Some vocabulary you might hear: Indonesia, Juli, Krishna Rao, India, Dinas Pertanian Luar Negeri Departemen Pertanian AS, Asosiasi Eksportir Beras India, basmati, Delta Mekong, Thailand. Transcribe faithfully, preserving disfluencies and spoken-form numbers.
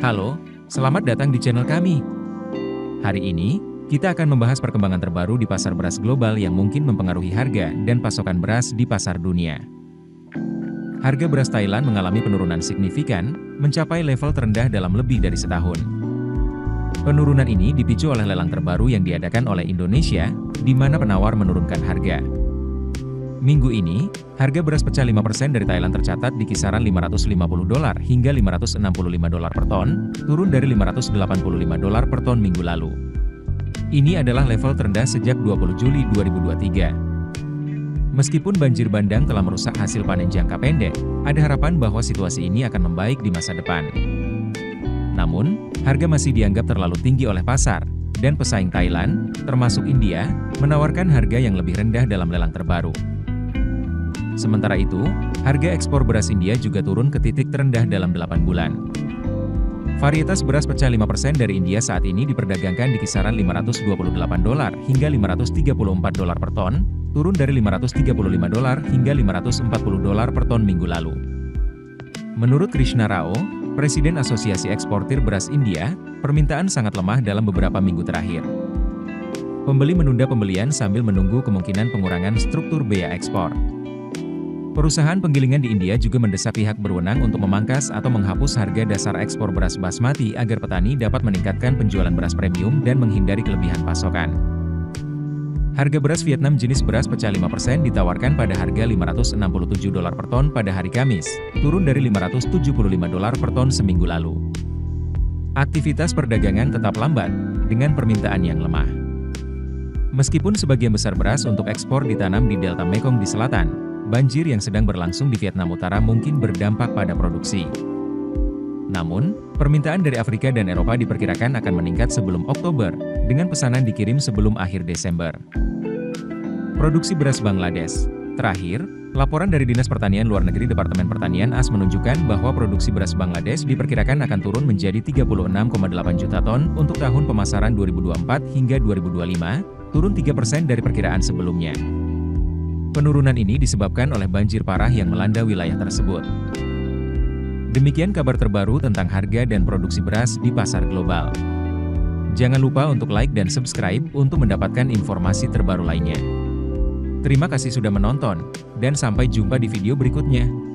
Halo, selamat datang di channel kami. Hari ini, kita akan membahas perkembangan terbaru di pasar beras global yang mungkin mempengaruhi harga dan pasokan beras di pasar dunia. Harga beras Thailand mengalami penurunan signifikan, mencapai level terendah dalam lebih dari setahun. Penurunan ini dipicu oleh lelang terbaru yang diadakan oleh Indonesia, di mana penawar menurunkan harga. Minggu ini, harga beras pecah lima persen dari Thailand tercatat di kisaran lima ratus lima puluh dolar hingga lima ratus enam puluh lima dolar per ton, turun dari lima ratus delapan puluh lima dolar per ton minggu lalu. Ini adalah level terendah sejak dua puluh Juli dua ribu dua puluh tiga. Meskipun banjir bandang telah merusak hasil panen jangka pendek, ada harapan bahwa situasi ini akan membaik di masa depan. Namun, harga masih dianggap terlalu tinggi oleh pasar, dan pesaing Thailand, termasuk India, menawarkan harga yang lebih rendah dalam lelang terbaru. Sementara itu, harga ekspor beras India juga turun ke titik terendah dalam delapan bulan. Varietas beras pecah lima persen dari India saat ini diperdagangkan di kisaran lima ratus dua puluh delapan dolar hingga lima ratus tiga puluh empat dolar per ton, turun dari lima ratus tiga puluh lima dolar hingga lima ratus empat puluh dolar per ton minggu lalu. Menurut Krishna Rao, Presiden Asosiasi Eksportir Beras India, permintaan sangat lemah dalam beberapa minggu terakhir. Pembeli menunda pembelian sambil menunggu kemungkinan pengurangan struktur bea ekspor. Perusahaan penggilingan di India juga mendesak pihak berwenang untuk memangkas atau menghapus harga dasar ekspor beras basmati agar petani dapat meningkatkan penjualan beras premium dan menghindari kelebihan pasokan. Harga beras Vietnam jenis beras pecah lima persen ditawarkan pada harga lima ratus enam puluh tujuh dolar per ton pada hari Kamis, turun dari lima ratus tujuh puluh lima dolar per ton seminggu lalu. Aktivitas perdagangan tetap lambat, dengan permintaan yang lemah. Meskipun sebagian besar beras untuk ekspor ditanam di Delta Mekong di selatan, banjir yang sedang berlangsung di Vietnam Utara mungkin berdampak pada produksi. Namun, permintaan dari Afrika dan Eropa diperkirakan akan meningkat sebelum Oktober, dengan pesanan dikirim sebelum akhir Desember. Produksi beras Bangladesh. Terakhir, laporan dari Dinas Pertanian Luar Negeri Departemen Pertanian A S menunjukkan bahwa produksi beras Bangladesh diperkirakan akan turun menjadi tiga puluh enam koma delapan juta ton untuk tahun pemasaran dua ribu dua puluh empat hingga dua ribu dua puluh lima, turun tiga persen dari perkiraan sebelumnya. Penurunan ini disebabkan oleh banjir parah yang melanda wilayah tersebut. Demikian kabar terbaru tentang harga dan produksi beras di pasar global. Jangan lupa untuk like dan subscribe untuk mendapatkan informasi terbaru lainnya. Terima kasih sudah menonton, dan sampai jumpa di video berikutnya.